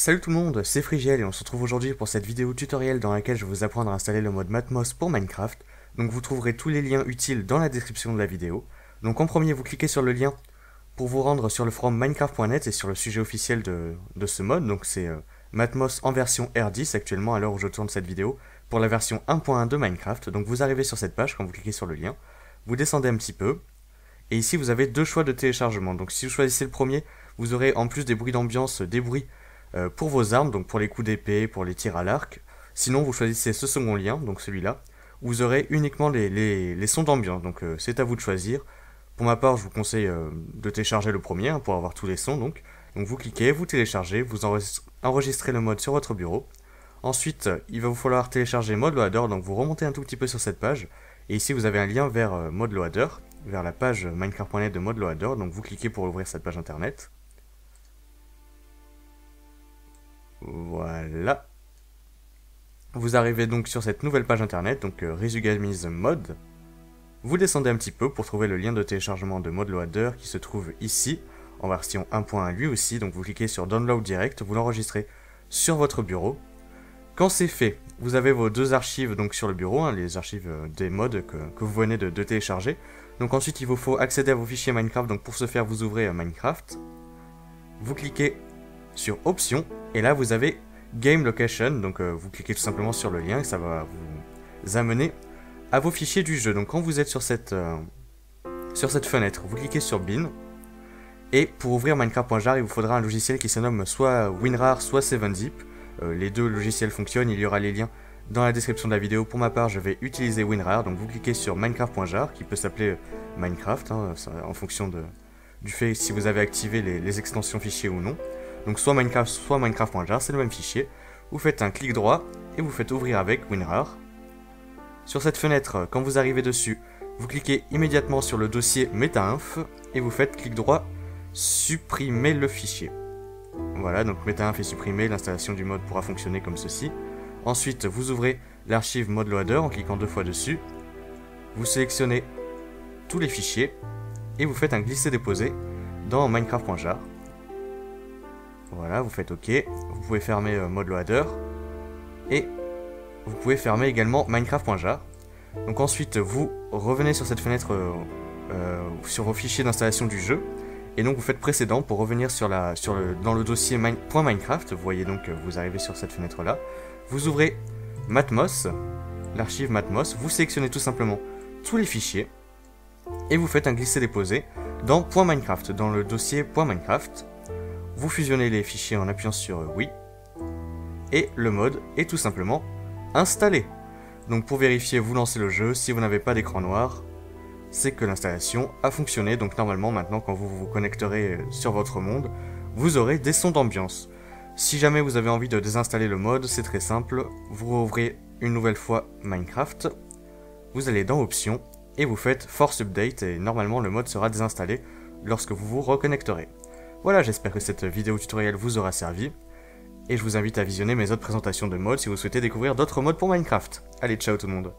Salut tout le monde, c'est Frigiel et on se retrouve aujourd'hui pour cette vidéo tutoriel dans laquelle je vais vous apprendre à installer le mode Matmos pour Minecraft. Donc vous trouverez tous les liens utiles dans la description de la vidéo. Donc en premier vous cliquez sur le lien pour vous rendre sur le forum minecraft.net et sur le sujet officiel de ce mode. Donc c'est Matmos en version R10 actuellement à l'heure où je tourne cette vidéo pour la version 1.1 de Minecraft. Donc vous arrivez sur cette page quand vous cliquez sur le lien, vous descendez un petit peu. Et ici vous avez deux choix de téléchargement, donc si vous choisissez le premier, vous aurez en plus des bruits d'ambiance, des bruits pour vos armes, donc pour les coups d'épée, pour les tirs à l'arc. Sinon vous choisissez ce second lien, donc celui-là, où vous aurez uniquement les sons d'ambiance, donc c'est à vous de choisir. Pour ma part je vous conseille de télécharger le premier pour avoir tous les sons, donc vous cliquez, vous téléchargez, vous enregistrez le mode sur votre bureau. Ensuite il va vous falloir télécharger ModLoader, donc vous remontez un tout petit peu sur cette page, et ici vous avez un lien vers ModLoader, vers la page minecraft.net de ModLoader, donc vous cliquez pour ouvrir cette page internet. Voilà. Vous arrivez donc sur cette nouvelle page internet, donc Risugami's Mod. Vous descendez un petit peu pour trouver le lien de téléchargement de ModLoader qui se trouve ici, en version 1.1 lui aussi, donc vous cliquez sur Download Direct, vous l'enregistrez sur votre bureau. Quand c'est fait, vous avez vos deux archives donc sur le bureau, hein, les archives des mods que vous venez de télécharger. Donc ensuite il vous faut accéder à vos fichiers Minecraft, donc pour ce faire vous ouvrez Minecraft. Vous cliquez sur Options, et là vous avez Game Location, donc vous cliquez tout simplement sur le lien et ça va vous amener à vos fichiers du jeu. Donc quand vous êtes sur cette fenêtre, vous cliquez sur Bin, et pour ouvrir Minecraft.jar il vous faudra un logiciel qui se nomme soit WinRAR, soit 7zip. Les deux logiciels fonctionnent, il y aura les liens dans la description de la vidéo. Pour ma part je vais utiliser WinRAR, donc vous cliquez sur Minecraft.jar qui peut s'appeler Minecraft, hein, en fonction du fait si vous avez activé les extensions fichiers ou non. Donc soit Minecraft, soit Minecraft.jar, c'est le même fichier. Vous faites un clic droit et vous faites ouvrir avec WinRAR. Sur cette fenêtre, quand vous arrivez dessus, vous cliquez immédiatement sur le dossier META-INF et vous faites clic droit, supprimer le fichier. Voilà, donc META-INF est supprimé, l'installation du mode pourra fonctionner comme ceci. Ensuite, vous ouvrez l'archive ModLoader en cliquant deux fois dessus. Vous sélectionnez tous les fichiers et vous faites un glisser-déposer dans Minecraft.jar. Voilà, vous faites OK. Vous pouvez fermer ModLoader et vous pouvez fermer également Minecraft.jar. Donc ensuite, vous revenez sur cette fenêtre sur vos fichiers d'installation du jeu. Et donc vous faites précédent pour revenir dans le dossier .minecraft, vous voyez donc vous arrivez sur cette fenêtre là, vous ouvrez Matmos, l'archive Matmos, vous sélectionnez tout simplement tous les fichiers, et vous faites un glisser-déposer dans .minecraft, dans le dossier .minecraft, vous fusionnez les fichiers en appuyant sur oui, et le mode est tout simplement installé. Donc pour vérifier, vous lancez le jeu, si vous n'avez pas d'écran noir, c'est que l'installation a fonctionné, donc normalement maintenant quand vous vous connecterez sur votre monde, vous aurez des sons d'ambiance. Si jamais vous avez envie de désinstaller le mode, c'est très simple, vous rouvrez une nouvelle fois Minecraft, vous allez dans Options, et vous faites Force Update, et normalement le mode sera désinstallé lorsque vous vous reconnecterez. Voilà, j'espère que cette vidéo tutoriel vous aura servi, et je vous invite à visionner mes autres présentations de mods si vous souhaitez découvrir d'autres mods pour Minecraft. Allez, ciao tout le monde!